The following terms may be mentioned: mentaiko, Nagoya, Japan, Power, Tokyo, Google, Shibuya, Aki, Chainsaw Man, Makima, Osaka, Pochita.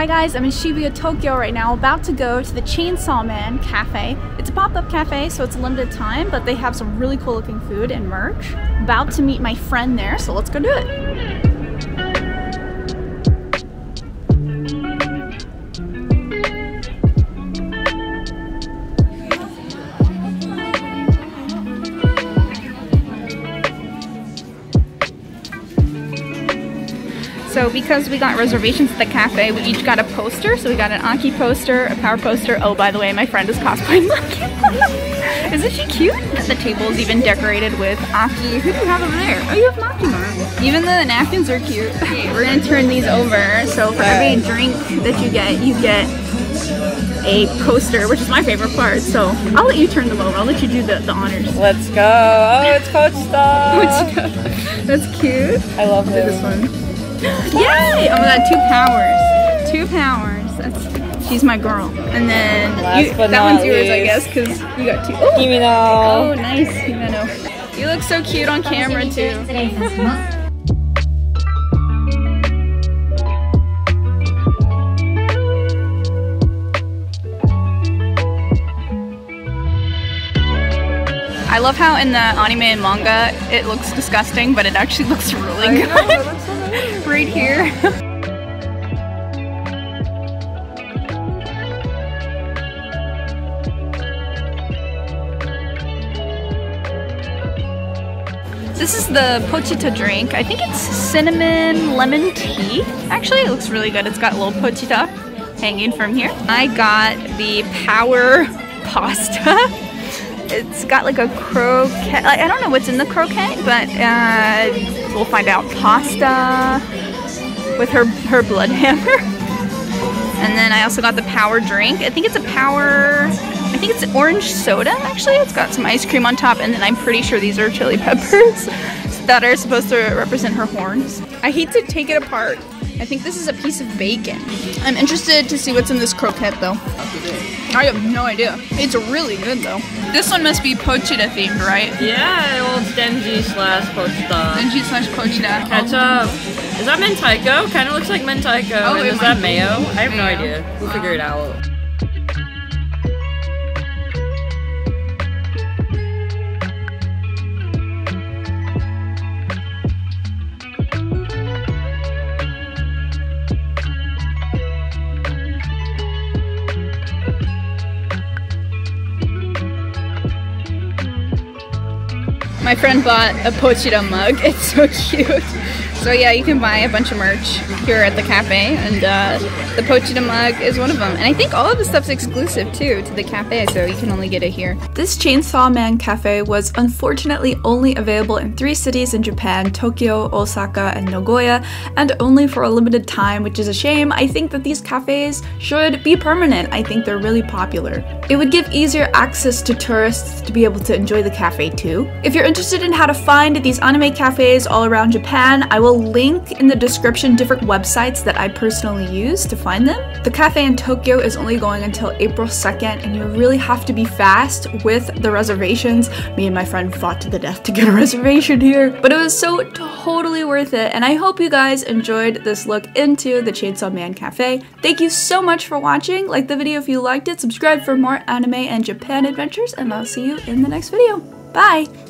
Hi guys, I'm in Shibuya, Tokyo right now, about to go to the Chainsaw Man cafe. It's a pop-up cafe, so it's a limited time, but they have some really cool looking food and merch. About to meet my friend there, so let's go do it. So because we got reservations at the cafe, we each got a poster. So we got an Aki poster, a Power poster. Oh, by the way, my friend is cosplaying Makima. Isn't she cute? The table is even decorated with Aki. Who do you have over there? Oh, you have Makima. Even the napkins are cute. Okay, we're gonna turn these over. So for every drink that you get a poster, which is my favorite part. So I'll let you turn them over. I'll let you do the honors. Let's go. Oh, it's Pochita. That's cute. I love it. This one. Yay! Oh my god, 2 powers. 2 powers. That's, she's my girl. And then, that one's yours, I guess, because you got 2. Oh. Kimino. Oh, nice, Kimino. You look so cute on camera, too. I love how in the anime and manga, it looks disgusting, but it actually looks really good. I know, it looks so nice. Right here. This is the Pochita drink. I think it's cinnamon lemon tea. Actually, it looks really good. It's got little Pochita hanging from here. I got the Power pasta. It's got like a croquette, like, I don't know what's in the croquette, but we'll find out. Pasta with her blood hammer. And then I also got the Power drink. I think it's a Power, I think it's orange soda actually. It's got some ice cream on top, and then I'm pretty sure these are chili peppers that are supposed to represent her horns. I hate to take it apart. I think this is a piece of bacon. I'm interested to see what's in this croquette though. I have no idea. It's really good though. This one must be Pochita themed, right? Yeah, well it's Denji/Pochita. Denji/Pochita. Ketchup. Is that mentaiko? Kind of looks like mentaiko. Oh, and is that mayo? I have no idea. We'll figure it out. My friend bought a Pochita mug. It's so cute. So yeah, you can buy a bunch of merch here at the cafe, and the Pochita mug is one of them. And I think all of the stuff's exclusive too to the cafe, so you can only get it here. This Chainsaw Man cafe was unfortunately only available in 3 cities in Japan: Tokyo, Osaka, and Nagoya, and only for a limited time, which is a shame. I think that these cafes should be permanent. I think they're really popular. It would give easier access to tourists to be able to enjoy the cafe too. If you're interested in how to find these anime cafes all around Japan, I will link in the description different websites that I personally use to find them. The cafe in Tokyo is only going until April 2nd, and you really have to be fast with the reservations. Me and my friend fought to the death to get a reservation here, but it was so totally worth it, and I hope you guys enjoyed this look into the Chainsaw Man cafe. Thank you so much for watching. Like the video if you liked it, subscribe for more anime and Japan adventures, and I'll see you in the next video. Bye!